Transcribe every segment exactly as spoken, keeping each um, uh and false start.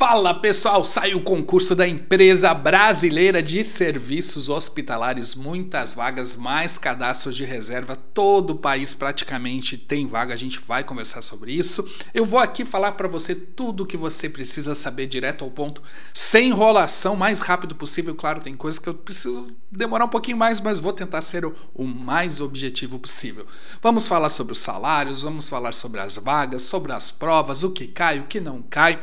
Fala pessoal, sai o concurso da Empresa Brasileira de Serviços Hospitalares, muitas vagas, mais cadastros de reserva, todo o país praticamente tem vaga, a gente vai conversar sobre isso. Eu vou aqui falar para você tudo o que você precisa saber direto ao ponto, sem enrolação, o mais rápido possível. Claro, tem coisas que eu preciso demorar um pouquinho mais, mas vou tentar ser o, o mais objetivo possível. Vamos falar sobre os salários, vamos falar sobre as vagas, sobre as provas, o que cai, o que não cai,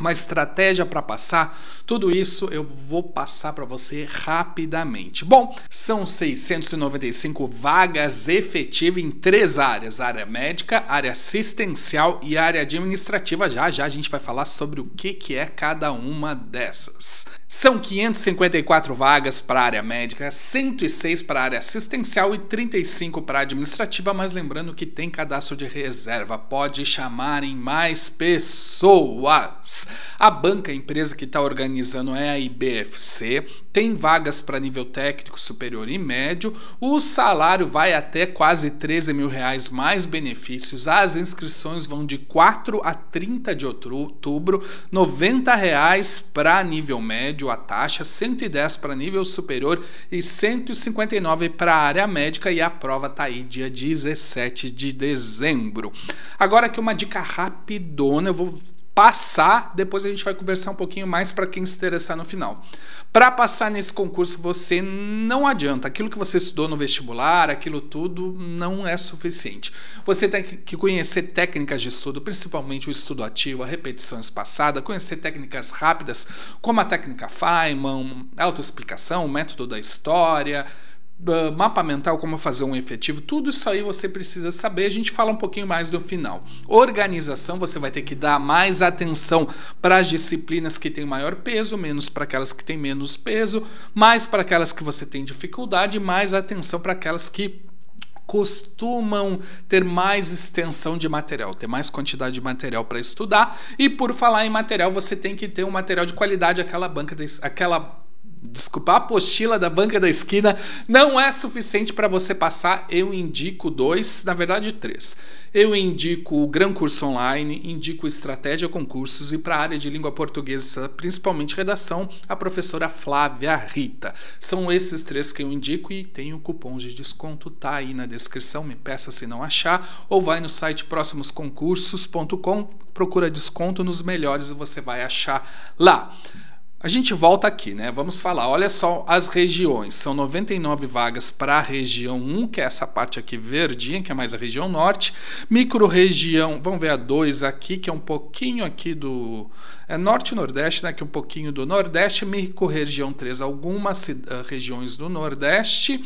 uma estratégia para passar, tudo isso eu vou passar para você rapidamente. Bom, são seiscentas e noventa e cinco vagas efetivas em três áreas: área médica, área assistencial e área administrativa. Já já a gente vai falar sobre o que que é cada uma dessas. São quinhentas e cinquenta e quatro vagas para a área médica, cento e seis para a área assistencial e trinta e cinco para a administrativa, mas lembrando que tem cadastro de reserva, pode chamarem mais pessoas. A banca, a empresa que está organizando é a I B F C, tem vagas para nível técnico superior e médio, o salário vai até quase treze mil reais mais benefícios, as inscrições vão de quatro a trinta de outubro, noventa reais para nível médio, a taxa, cento e dez para nível superior e cento e cinquenta e nove para a área médica, e a prova tá aí dia dezessete de dezembro. Agora aqui uma dica rapidona, eu vou passar, depois a gente vai conversar um pouquinho mais para quem se interessar no final. Para passar nesse concurso você não adianta, aquilo que você estudou no vestibular, aquilo tudo não é suficiente. Você tem que conhecer técnicas de estudo, principalmente o estudo ativo, a repetição espaçada, conhecer técnicas rápidas como a técnica Feynman, autoexplicação, o método da história, Uh, mapa mental, como fazer um efetivo, tudo isso aí você precisa saber, a gente fala um pouquinho mais no final. Organização, você vai ter que dar mais atenção para as disciplinas que têm maior peso, menos para aquelas que têm menos peso, mais para aquelas que você tem dificuldade, mais atenção para aquelas que costumam ter mais extensão de material, ter mais quantidade de material para estudar. E por falar em material, você tem que ter um material de qualidade, aquela banca, de, aquela Desculpa, a apostila da banca da esquina não é suficiente para você passar. Eu indico dois, na verdade três. Eu indico o Gran Curso Online, indico Estratégia Concursos, e para a área de língua portuguesa, principalmente redação, a professora Flávia Rita. São esses três que eu indico, e tem o cupom de desconto, tá aí na descrição, me peça se não achar, ou vai no site próximos concursos ponto com, procura desconto nos melhores e você vai achar lá. A gente volta aqui, né? Vamos falar, olha só as regiões, são noventa e nove vagas para a região um, que é essa parte aqui verdinha, que é mais a região norte, micro região, vamos ver a dois aqui, que é um pouquinho aqui do, é norte e nordeste, né? Que é um pouquinho do nordeste, micro região três, algumas uh, regiões do nordeste,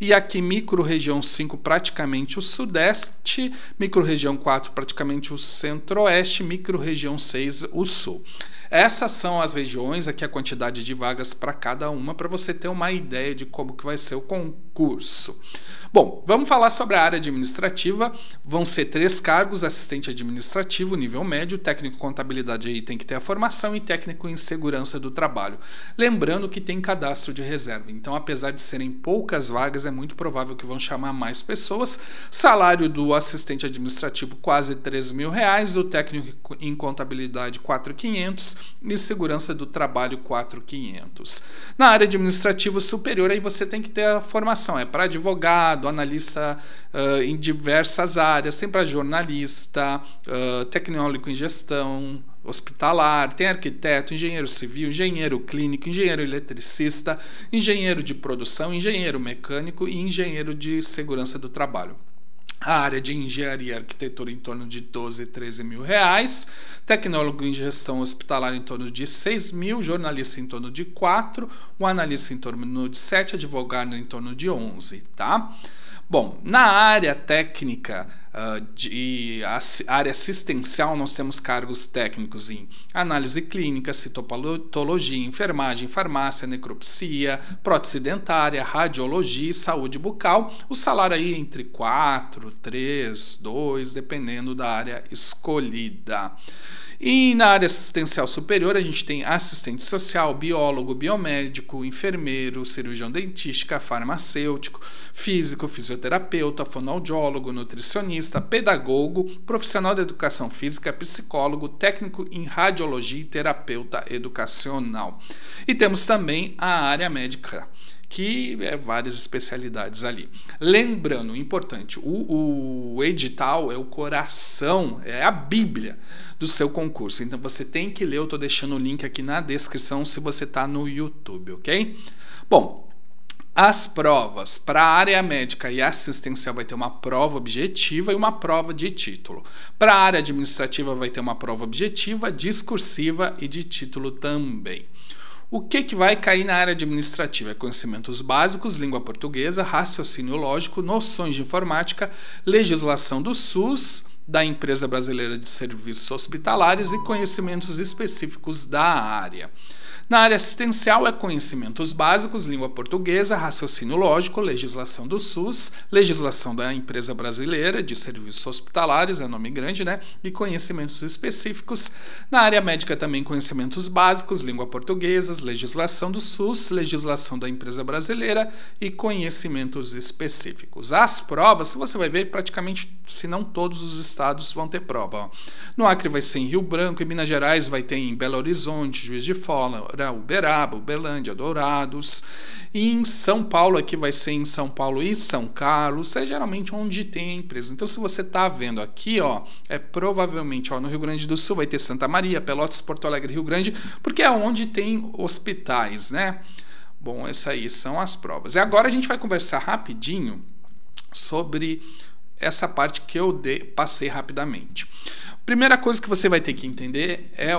e aqui micro região cinco, praticamente o sudeste, micro região quatro, praticamente o centro-oeste, micro região seis, o sul. Essas são as regiões, aqui a quantidade de vagas para cada uma, para você ter uma ideia de como que vai ser o concurso. Bom, vamos falar sobre a área administrativa. Vão ser três cargos: assistente administrativo, nível médio, técnico em contabilidade, aí tem que ter a formação, e técnico em segurança do trabalho. Lembrando que tem cadastro de reserva, então apesar de serem poucas vagas, é muito provável que vão chamar mais pessoas. Salário do assistente administrativo quase três mil reais, do técnico em contabilidade quatro mil e quinhentos reais e segurança do trabalho quatro mil e quinhentos reais. Na área administrativa superior, aí você tem que ter a formação, é para advogado, analista uh, em diversas áreas, tem para jornalista, uh, tecnólogo em gestão hospitalar, tem arquiteto, engenheiro civil, engenheiro clínico, engenheiro eletricista, engenheiro de produção, engenheiro mecânico e engenheiro de segurança do trabalho. A área de engenharia e arquitetura em torno de doze, treze mil reais, tecnólogo em gestão hospitalar em torno de seis mil, jornalista em torno de quatro, um analista em torno de sete, advogado em torno de onze, tá? Bom, na área técnica, uh, de área assistencial, nós temos cargos técnicos em análise clínica, citopatologia, enfermagem, farmácia, necropsia, prótese dentária, radiologia e saúde bucal. O salário aí entre quatro, três, dois, dependendo da área escolhida. E na área assistencial superior a gente tem assistente social, biólogo, biomédico, enfermeiro, cirurgião dentista, farmacêutico, físico, fisioterapeuta, fonoaudiólogo, nutricionista, pedagogo, profissional da educação física, psicólogo, técnico em radiologia e terapeuta educacional. E temos também a área médica, que é várias especialidades ali. Lembrando, importante, o, o edital é o coração, é a bíblia do seu concurso. Então você tem que ler, eu estou deixando o link aqui na descrição se você está no YouTube, ok? Bom, as provas para a área médica e assistencial vai ter uma prova objetiva e uma prova de título. Para a área administrativa vai ter uma prova objetiva, discursiva e de título também. O que, que vai cair na área administrativa? É conhecimentos básicos, língua portuguesa, raciocínio lógico, noções de informática, legislação do SUS, da Empresa Brasileira de Serviços Hospitalares e conhecimentos específicos da área. Na área assistencial é conhecimentos básicos, língua portuguesa, raciocínio lógico, legislação do SUS, legislação da Empresa Brasileira de Serviços Hospitalares, é nome grande, né? E conhecimentos específicos. Na área médica também conhecimentos básicos, língua portuguesa, legislação do SUS, legislação da Empresa Brasileira e conhecimentos específicos. As provas, você vai ver praticamente, se não todos os estados vão ter prova. No Acre vai ser em Rio Branco, em Minas Gerais vai ter em Belo Horizonte, Juiz de Fora, Uberaba, Uberlândia, Dourados, e em São Paulo aqui vai ser em São Paulo e São Carlos, é geralmente onde tem a empresa. Então se você tá vendo aqui, ó, é provavelmente, ó, no Rio Grande do Sul vai ter Santa Maria, Pelotas, Porto Alegre, Rio Grande, porque é onde tem hospitais, né? Bom, essas aí são as provas. E agora a gente vai conversar rapidinho sobre essa parte que eu de, passei rapidamente. Primeira coisa que você vai ter que entender é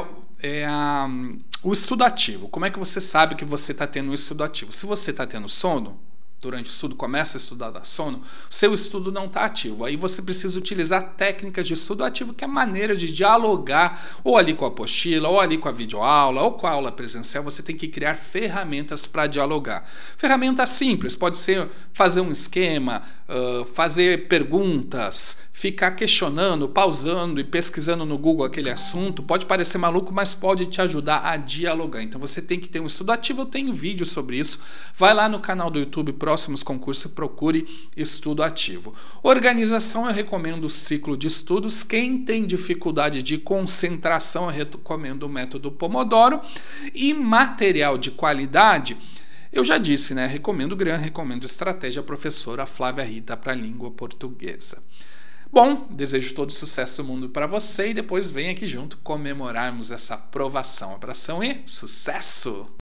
É a, o estudo ativo. Como é que você sabe que você está tendo um estudo ativo? Se você está tendo sono, durante o estudo começa a estudar da sono, seu estudo não está ativo. Aí você precisa utilizar técnicas de estudo ativo, que é a maneira de dialogar ou ali com a apostila, ou ali com a videoaula, ou com a aula presencial. Você tem que criar ferramentas para dialogar. Ferramentas simples, pode ser fazer um esquema, uh, fazer perguntas, ficar questionando, pausando e pesquisando no Google aquele assunto. Pode parecer maluco, mas pode te ajudar a dialogar. Então você tem que ter um estudo ativo. Eu tenho vídeo sobre isso. Vai lá no canal do YouTube Próximos Concursos, procure estudo ativo. Organização, eu recomendo o ciclo de estudos. Quem tem dificuldade de concentração, eu recomendo o método Pomodoro. E material de qualidade, eu já disse, né? Recomendo Gran, recomendo Estratégia, professora Flávia Rita para a língua portuguesa. Bom, desejo todo sucesso do mundo para você e depois vem aqui junto comemorarmos essa aprovação. Abração e sucesso!